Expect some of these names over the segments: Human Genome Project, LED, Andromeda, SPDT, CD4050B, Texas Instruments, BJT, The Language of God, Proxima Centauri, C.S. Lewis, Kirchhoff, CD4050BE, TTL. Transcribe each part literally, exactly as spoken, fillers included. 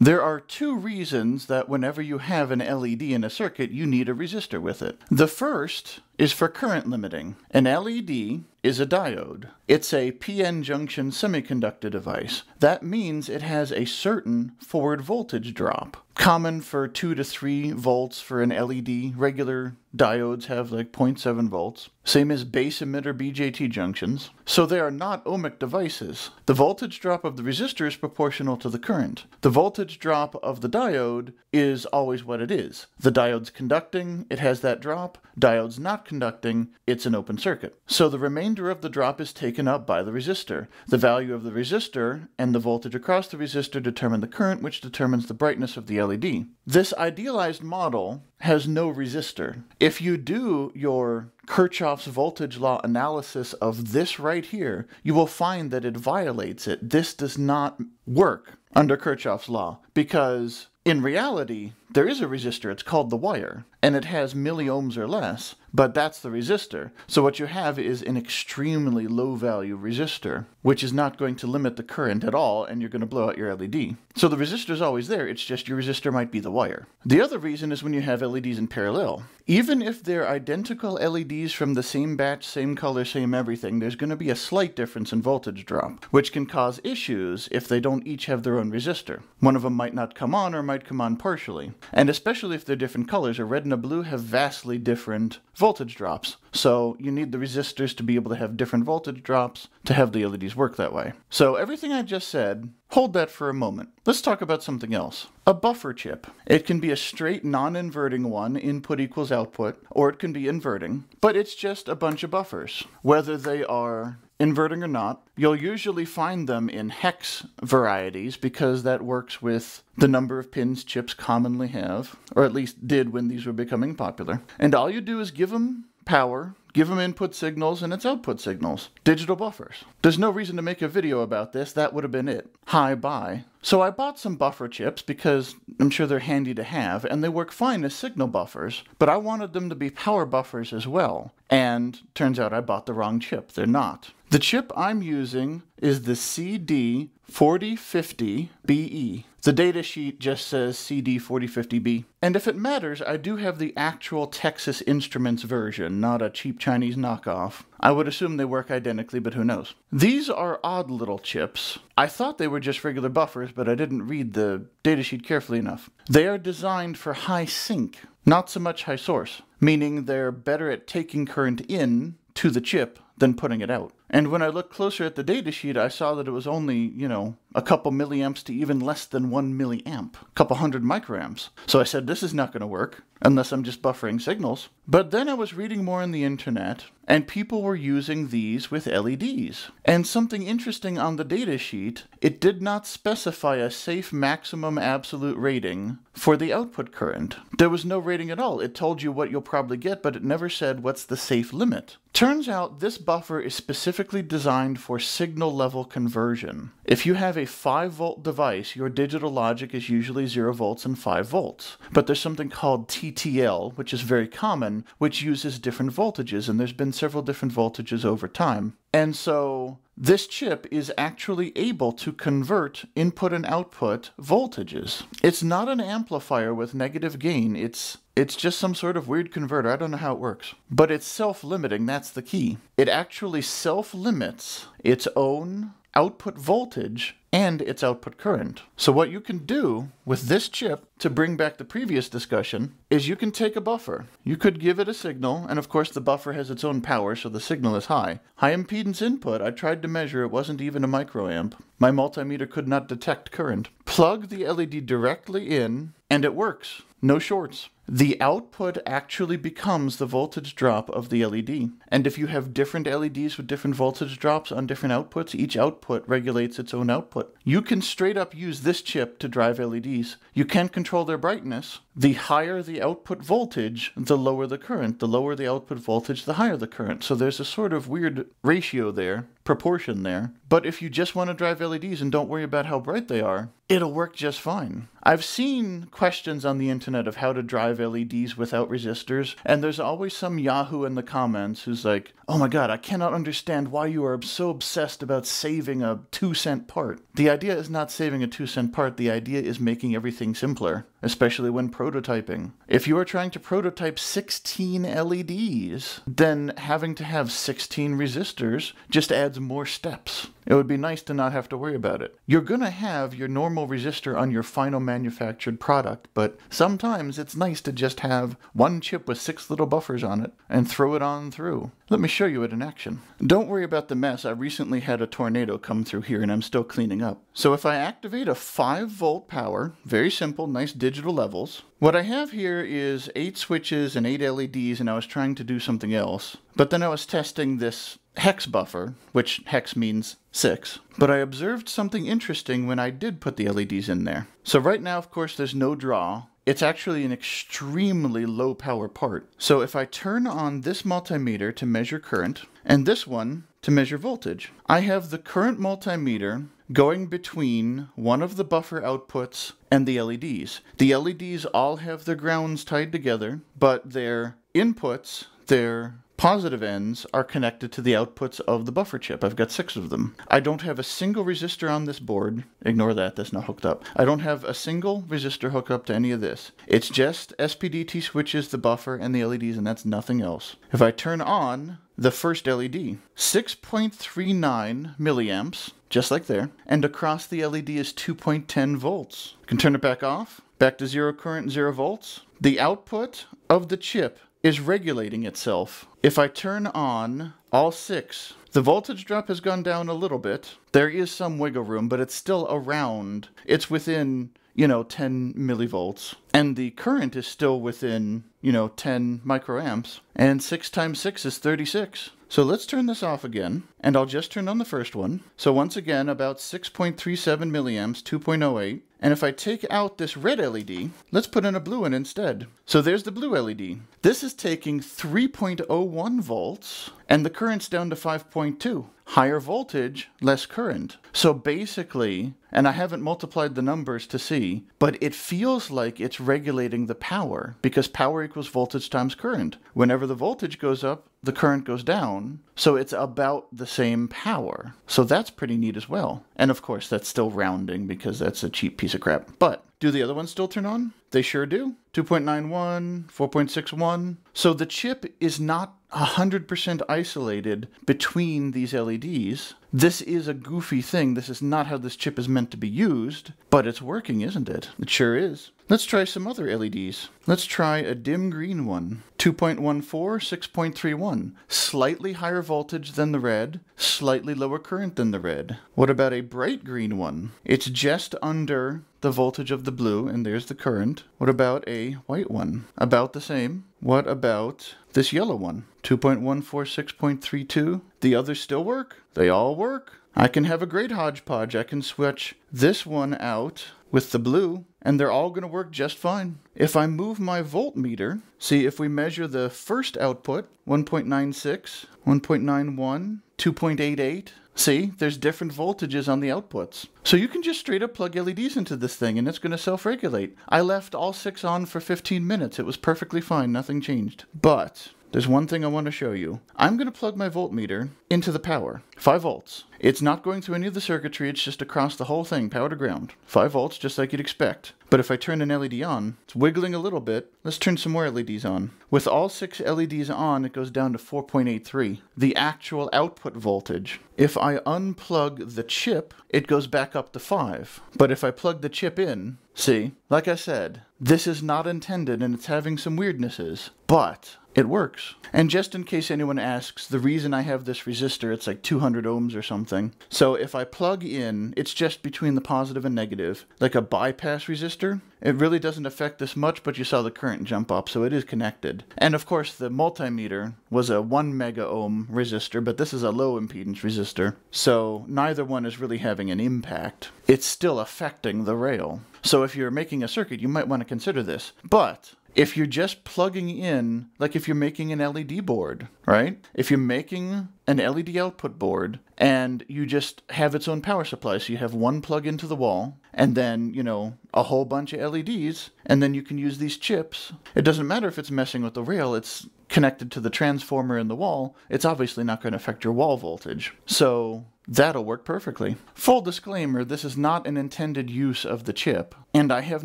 There are two reasons that whenever you have an L E D in a circuit, you need a resistor with it. The first is for current limiting. An L E D is a diode. It's a P N junction semiconductor device. That means it has a certain forward voltage drop, common for two to three volts for an L E D. Regular diodes have like zero point seven volts. Same as base emitter B J T junctions. So they are not ohmic devices. The voltage drop of the resistor is proportional to the current. The voltage drop of the diode is always what it is. The diode's conducting, it has that drop. Diode's not conducting, it's an open circuit. So the remainder of the drop is taken up by the resistor. The value of the resistor and the voltage across the resistor determine the current, which determines the brightness of the L E D. This idealized model has no resistor. If you do your Kirchhoff's voltage law analysis of this right here, you will find that it violates it. This does not work under Kirchhoff's law because in reality, there is a resistor. It's called the wire, and it has milliohms or less, but that's the resistor. So what you have is an extremely low-value resistor, which is not going to limit the current at all, and you're going to blow out your L E D. So the resistor is always there. It's just your resistor might be the wire. The other reason is when you have L E Ds in parallel. Even if they're identical L E Ds from the same batch, same color, same everything, there's going to be a slight difference in voltage drop, which can cause issues if they don't each have their own resistor. One of them might not come on or might come on partially, and especially if they're different colors. A red and a blue have vastly different voltage drops, so you need the resistors to be able to have different voltage drops to have the L E Ds work that way. So everything I just said, hold that for a moment. Let's talk about something else. A buffer chip. It can be a straight non-inverting one, input equals output, or it can be inverting, but it's just a bunch of buffers. Whether they are inverting or not, you'll usually find them in hex varieties because that works with the number of pins chips commonly have, or at least did when these were becoming popular. And all you do is give them power, give them input signals and its output signals. Digital buffers. There's no reason to make a video about this. That would have been it. Hi, bye. So I bought some buffer chips because I'm sure they're handy to have, and they work fine as signal buffers, but I wanted them to be power buffers as well. And turns out I bought the wrong chip. They're not. The chip I'm using is the C D four oh five oh B E. The datasheet just says C D four oh five oh B. And if it matters, I do have the actual Texas Instruments version, not a cheap Chinese knockoff. I would assume they work identically, but who knows. These are odd little chips. I thought they were just regular buffers, but I didn't read the datasheet carefully enough. They are designed for high sync, not so much high source, meaning they're better at taking current in to the chip than putting it out. And when I looked closer at the datasheet, I saw that it was only, you know, a couple milliamps to even less than one milliamp, a couple hundred microamps. So I said, this is not going to work unless I'm just buffering signals. But then I was reading more on the internet, and people were using these with L E Ds. And something interesting on the datasheet, it did not specify a safe maximum absolute rating for the output current. There was no rating at all. It told you what you'll probably get, but it never said what's the safe limit. Turns out this buffer is specific designed for signal level conversion. If you have a five volt device, your digital logic is usually zero volts and five volts. But there's something called T T L, which is very common, which uses different voltages, and there's been several different voltages over time. And so this chip is actually able to convert input and output voltages. It's not an amplifier with negative gain. It's It's just some sort of weird converter. I don't know how it works. But it's self-limiting. That's the key. It actually self-limits its own output voltage and its output current. So what you can do with this chip, to bring back the previous discussion, is you can take a buffer. You could give it a signal, and of course the buffer has its own power, so the signal is high. High impedance input, I tried to measure, it wasn't even a microamp. My multimeter could not detect current. Plug the L E D directly in, and it works. No shorts. The output actually becomes the voltage drop of the L E D. And if you have different L E Ds with different voltage drops on different outputs, each output regulates its own output. You can straight up use this chip to drive L E Ds. You can control their brightness. The higher the output voltage, the lower the current. The lower the output voltage, the higher the current. So there's a sort of weird ratio there. proportion there. But if you just want to drive L E Ds and don't worry about how bright they are, it'll work just fine. I've seen questions on the internet of how to drive L E Ds without resistors, and there's always some yahoo in the comments who's like, "Oh my god, I cannot understand why you are so obsessed about saving a two cent part." The idea is not saving a two cent part, the idea is making everything simpler, especially when prototyping. If you are trying to prototype sixteen L E Ds, then having to have sixteen resistors just adds more steps. It would be nice to not have to worry about it. You're gonna have your normal resistor on your final manufactured product, but sometimes it's nice to just have one chip with six little buffers on it and throw it on through. Let me show you it in action. Don't worry about the mess. I recently had a tornado come through here and I'm still cleaning up. So if I activate a five volt power, very simple, nice digital levels, what I have here is eight switches and eight L E Ds, and I was trying to do something else, but then I was testing this hex buffer, which hex means six, but I observed something interesting when I did put the L E Ds in there. So right now, of course, there's no draw. It's actually an extremely low power part. So if I turn on this multimeter to measure current and this one to measure voltage, I have the current multimeter going between one of the buffer outputs and the L E Ds. The L E Ds all have their grounds tied together, but their inputs, their positive ends, are connected to the outputs of the buffer chip. I've got six of them. I don't have a single resistor on this board. Ignore that, that's not hooked up. I don't have a single resistor hooked up to any of this. It's just S P D T switches, the buffer, and the L E Ds, and that's nothing else. If I turn on the first L E D, six point three nine milliamps, just like there, and across the L E D is two point one zero volts. I can turn it back off, back to zero current, zero volts. The output of the chip is regulating itself. If I turn on all six, the voltage drop has gone down a little bit. There is some wiggle room, but it's still around. It's within, you know, ten millivolts. And the current is still within, you know, ten microamps. And six times six is thirty-six. So let's turn this off again, and I'll just turn on the first one. So once again, about six point three seven milliamps, two point zero eight. And if I take out this red L E D, let's put in a blue one instead. So there's the blue L E D. This is taking three point zero one volts, and the current's down to five point two. Higher voltage, less current. So basically, and I haven't multiplied the numbers to see, but it feels like it's regulating the power, because power equals voltage times current. Whenever the voltage goes up, the current goes down, so it's about the same power. So that's pretty neat as well. And of course, that's still rounding because that's a cheap piece of crap. But do the other ones still turn on? They sure do. two point nine one, four point six one. So the chip is not one hundred percent isolated between these L E Ds. This is a goofy thing. This is not how this chip is meant to be used, but it's working, isn't it? It sure is. Let's try some other L E Ds. Let's try a dim green one. two point one four, six point three one. Slightly higher voltage than the red, slightly lower current than the red. What about a bright green one? It's just under the voltage of the blue, and there's the current. What about a white one? About the same. What about this yellow one? two point one four, six point three two. The others still work? They all work. I can have a great hodgepodge. I can switch this one out with the blue, and they're all going to work just fine. If I move my voltmeter, see if we measure the first output, one point nine six, one point nine one, two point eight eight. See, there's different voltages on the outputs. So you can just straight up plug L E Ds into this thing and it's going to self-regulate. I left all six on for fifteen minutes. It was perfectly fine. Nothing changed. But there's one thing I want to show you. I'm going to plug my voltmeter into the power. five volts. It's not going through any of the circuitry. It's just across the whole thing, power to ground. five volts, just like you'd expect. But if I turn an L E D on, it's wiggling a little bit. Let's turn some more L E Ds on. With all six L E Ds on, it goes down to four point eight three, the actual output voltage. If I unplug the chip, it goes back up to five. But if I plug the chip in, see, like I said, this is not intended and it's having some weirdnesses, but it works. And just in case anyone asks, the reason I have this resistor, it's like two hundred ohms or something. So if I plug in, it's just between the positive and negative, like a bypass resistor. It really doesn't affect this much, but you saw the current jump up, so it is connected. And of course, the multimeter was a one mega ohm resistor, but this is a low impedance resistor, so neither one is really having an impact. It's still affecting the rail. So if you're making a circuit, you might want to consider this. But if you're just plugging in, like if you're making an L E D board, right? If you're making an L E D output board, and you just have its own power supply. So you have one plug into the wall, and then, you know, a whole bunch of L E Ds, and then you can use these chips. It doesn't matter if it's messing with the rail, it's connected to the transformer in the wall. It's obviously not going to affect your wall voltage. So that'll work perfectly. Full disclaimer, this is not an intended use of the chip, and I have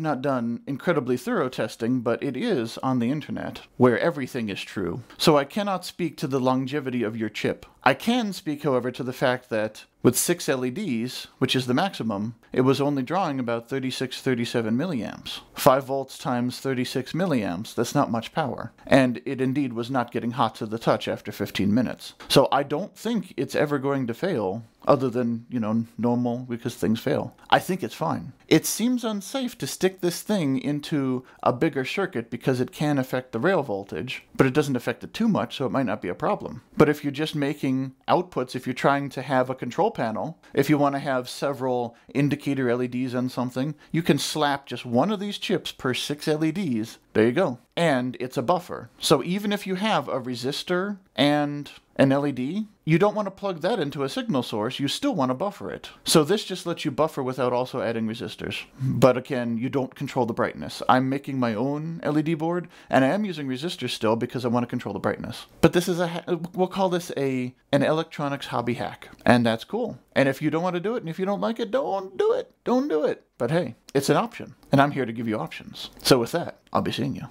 not done incredibly thorough testing, but it is on the internet, where everything is true. So I cannot speak to the longevity of your chip. I can speak, however, to the fact that with six L E Ds, which is the maximum, it was only drawing about thirty-six, thirty-seven milliamps. Five volts times thirty-six milliamps, that's not much power. And it indeed was not getting hot to the touch after fifteen minutes. So I don't think it's ever going to fail, other than, you know, normal, because things fail. I think it's fine. It seems unsafe to stick this thing into a bigger circuit because it can affect the rail voltage, but it doesn't affect it too much, so it might not be a problem. But if you're just making outputs, if you're trying to have a control panel, if you want to have several indicator L E Ds on something, you can slap just one of these chips per six L E Ds. There you go. And it's a buffer. So even if you have a resistor and an L E D, you don't want to plug that into a signal source. You still want to buffer it. So this just lets you buffer without also adding resistors. But again, you don't control the brightness. I'm making my own L E D board, and I am using resistors still because I want to control the brightness. But this is a, we'll call this a an electronics hobby hack. And that's cool. And if you don't want to do it, and if you don't like it, don't do it. Don't do it. But hey, it's an option, and I'm here to give you options. So with that, I'll be seeing you.